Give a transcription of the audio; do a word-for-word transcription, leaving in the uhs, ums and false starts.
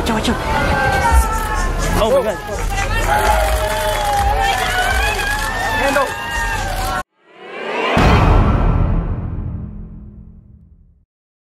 Watch out, watch out. Oh my god.